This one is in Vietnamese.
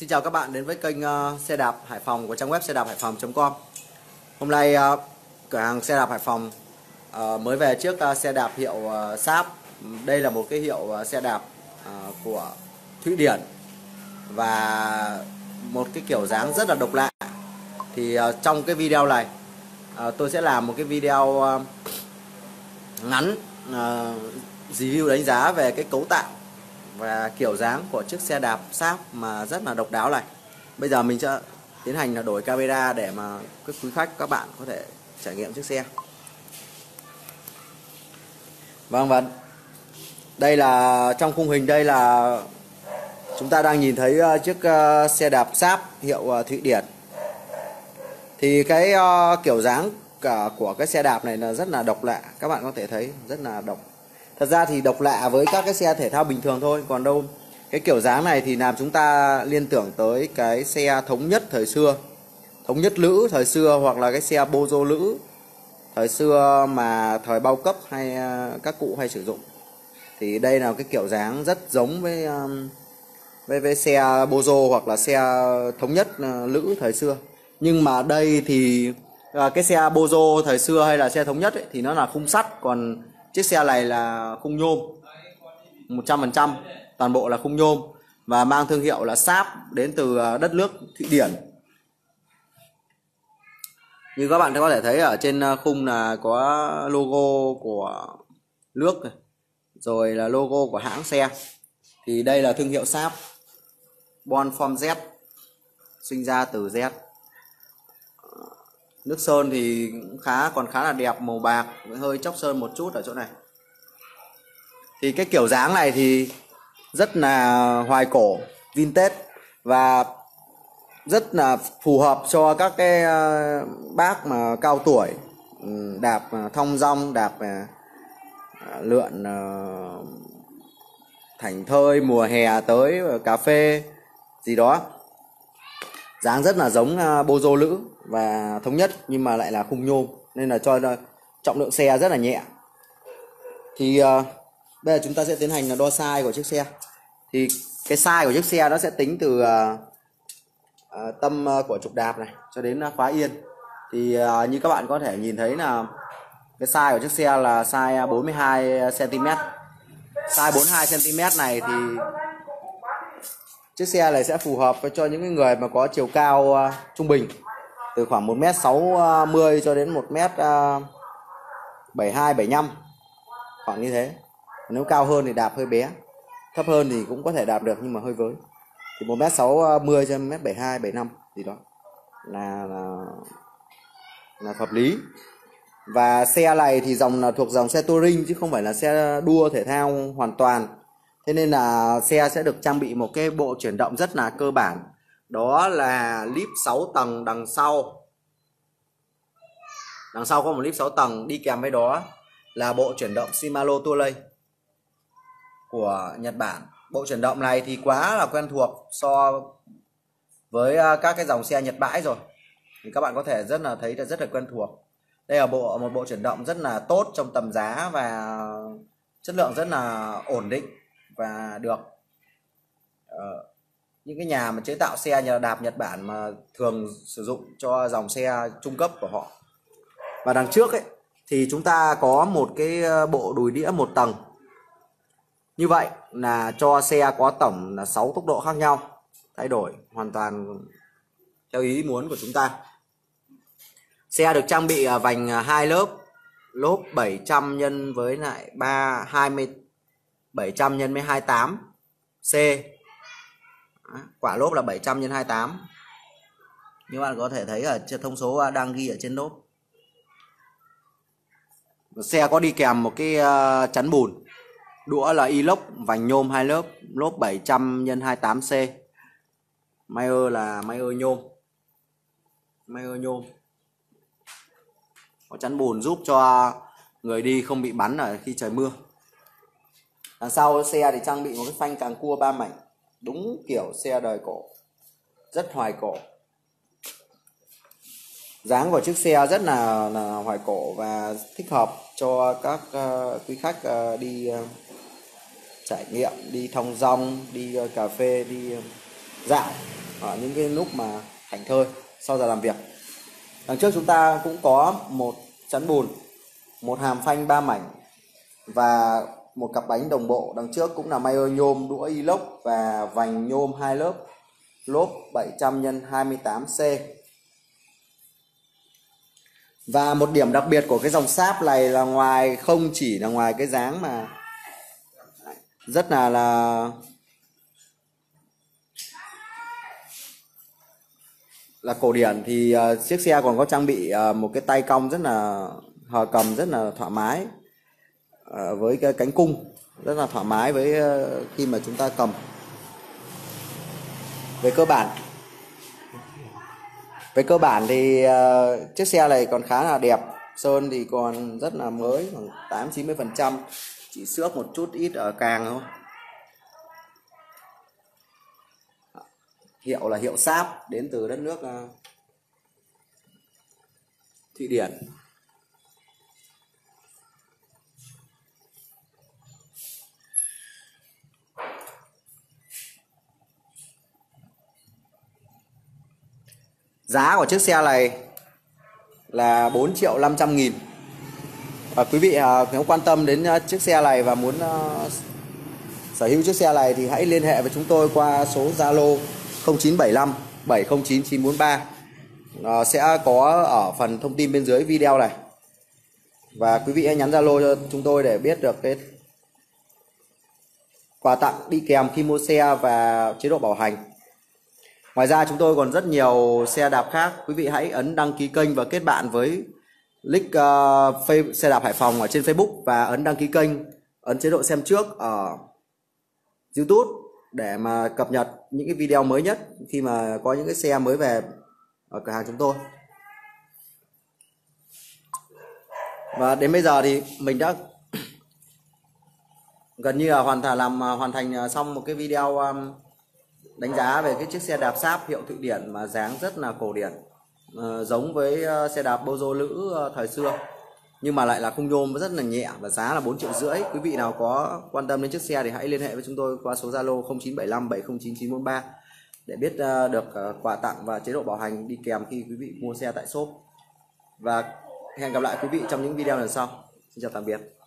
Xin chào các bạn đến với kênh xe đạp Hải Phòng của trang web XeDapHaiPhong.com. Hôm nay cửa hàng xe đạp Hải Phòng mới về trước xe đạp hiệu Sáp. Đây là một cái hiệu xe đạp của Thụy Điển và một cái kiểu dáng rất là độc lạ. Thì trong cái video này tôi sẽ làm một cái video ngắn review đánh giá về cái cấu tạo và kiểu dáng của chiếc xe đạp Sáp mà rất là độc đáo này. Bây giờ mình sẽ tiến hành là đổi camera để mà các quý khách các bạn có thể trải nghiệm chiếc xe. Vâng, và đây là trong khung hình, đây là chúng ta đang nhìn thấy chiếc xe đạp Sáp hiệu Thụy Điển. Thì cái kiểu dáng của cái xe đạp này là rất là độc lạ, các bạn có thể thấy rất là độc. Thật ra thì độc lạ với các cái xe thể thao bình thường thôi, còn đâu cái kiểu dáng này thì làm chúng ta liên tưởng tới cái xe thống nhất thời xưa, thống nhất lữ thời xưa, hoặc là cái xe Bozo lữ thời xưa mà thời bao cấp hay các cụ hay sử dụng. Thì đây là cái kiểu dáng rất giống với xe Bozo hoặc là xe thống nhất lữ thời xưa. Nhưng mà đây thì cái xe Bozo thời xưa hay là xe thống nhất ấy, thì nó là khung sắt, còn chiếc xe này là khung nhôm 100%, toàn bộ là khung nhôm và mang thương hiệu là Sáp, đến từ đất nước Thụy Điển. Như các bạn có thể thấy ở trên khung là có logo của nước rồi là logo của hãng xe. Thì đây là thương hiệu Sáp, Born from Z, sinh ra từ Z. Nước sơn thì còn khá là đẹp, màu bạc, hơi chóc sơn một chút ở chỗ này. Thì cái kiểu dáng này thì rất là hoài cổ, vintage và rất là phù hợp cho các cái bác mà cao tuổi đạp thong dong, đạp lượn thảnh thơi mùa hè tới cà phê gì đó. Dáng rất là giống Bozo lữ và thống nhất, nhưng mà lại là khung nhôm nên là cho trọng lượng xe rất là nhẹ. Thì bây giờ chúng ta sẽ tiến hành là đo size của chiếc xe. Thì cái size của chiếc xe nó sẽ tính từ tâm của trục đạp này cho đến khóa yên. Thì như các bạn có thể nhìn thấy là cái size của chiếc xe là size 42 cm. Size 42 cm này thì chiếc xe này sẽ phù hợp với cho những người mà có chiều cao trung bình, từ khoảng 1m60 cho đến 1m72-75, khoảng như thế. Nếu cao hơn thì đạp hơi bé, thấp hơn thì cũng có thể đạp được nhưng mà hơi với. Thì 1m60 cho 1m72-75 gì đó là hợp lý. Và xe này thì dòng là thuộc dòng xe touring chứ không phải là xe đua thể thao hoàn toàn. Thế nên là xe sẽ được trang bị một cái bộ chuyển động rất là cơ bản, đó là líp 6 tầng đằng sau. Đằng sau có một líp 6 tầng, đi kèm với đó là bộ chuyển động Shimano Tour của Nhật Bản. Bộ chuyển động này thì quá là quen thuộc so với các cái dòng xe Nhật bãi rồi. Thì các bạn có thể thấy là rất là quen thuộc. Đây là một bộ chuyển động rất là tốt trong tầm giá và chất lượng rất là ổn định, và được những cái nhà mà chế tạo xe nhà đạp Nhật Bản mà thường sử dụng cho dòng xe trung cấp của họ. Và đằng trước ấy thì chúng ta có một cái bộ đùi đĩa một tầng. Như vậy là cho xe có tổng là 6 tốc độ khác nhau, thay đổi hoàn toàn theo ý muốn của chúng ta. Xe được trang bị vành 2 lớp, lốp 700 nhân với lại 700 nhân với 28 C. Quả lốp là 700 nhân 28. Như bạn có thể thấy ở thông số đang ghi ở trên lốp. Xe có đi kèm một cái chắn bùn, đũa là inox, vành nhôm 2 lớp, lốp 700 nhân 28 C. Mayer là mayer nhôm. Mayer nhôm. Có chắn bùn giúp cho người đi không bị bắn ở khi trời mưa. Đằng sau xe thì trang bị một cái phanh càng cua 3 mảnh, đúng kiểu xe đời cổ, rất hoài cổ. Dáng của chiếc xe rất là hoài cổ và thích hợp cho các quý khách đi trải nghiệm, đi thong dong, đi cà phê, đi dạo. ở những cái lúc mà thảnh thơi sau giờ làm việc. Đằng trước chúng ta cũng có một chắn bùn, một hàm phanh 3 mảnh và một cặp bánh đồng bộ. Đằng trước cũng là mayer nhôm, đũa inox và vành nhôm 2 lớp, lốp 700 x 28C. Và một điểm đặc biệt của cái dòng Sáp này là ngoài không chỉ là ngoài cái dáng mà rất là cổ điển, thì chiếc xe còn có trang bị một cái tay cong rất là hờ cầm, rất là thoải mái, với cái cánh cung rất là thoải mái với khi mà chúng ta cầm. Về cơ bản thì chiếc xe này còn khá là đẹp, sơn thì còn rất là mới, khoảng 80-90%, chỉ xước một chút ít ở càng thôi. Hiệu là hiệu Sáp, đến từ đất nước Thụy Điển. Giá của chiếc xe này là 4.500.000. Và quý vị nếu quan tâm đến chiếc xe này và muốn sở hữu chiếc xe này thì hãy liên hệ với chúng tôi qua số Zalo 0975 709 943. Sẽ có ở phần thông tin bên dưới video này. Và quý vị hãy nhắn Zalo cho chúng tôi để biết được cái quà tặng đi kèm khi mua xe và chế độ bảo hành. Ngoài ra chúng tôi còn rất nhiều xe đạp khác. Quý vị hãy ấn đăng ký kênh và kết bạn với link xe đạp Hải Phòng ở trên Facebook, và ấn đăng ký kênh, ấn chế độ xem trước ở YouTube để mà cập nhật những cái video mới nhất khi mà có những cái xe mới về ở cửa hàng chúng tôi. Và đến bây giờ thì mình đã gần như là hoàn thành xong một cái video đánh giá về cái chiếc xe đạp Sáp hiệu Thụy Điển mà dáng rất là cổ điển, giống với xe đạp Bozo lữ thời xưa, nhưng mà lại là khung nhôm rất là nhẹ, và giá là 4.5 triệu. Quý vị nào có quan tâm đến chiếc xe thì hãy liên hệ với chúng tôi qua số Zalo 0975 709 943 để biết được quà tặng và chế độ bảo hành đi kèm khi quý vị mua xe tại shop. Và hẹn gặp lại quý vị trong những video lần sau. Xin chào tạm biệt.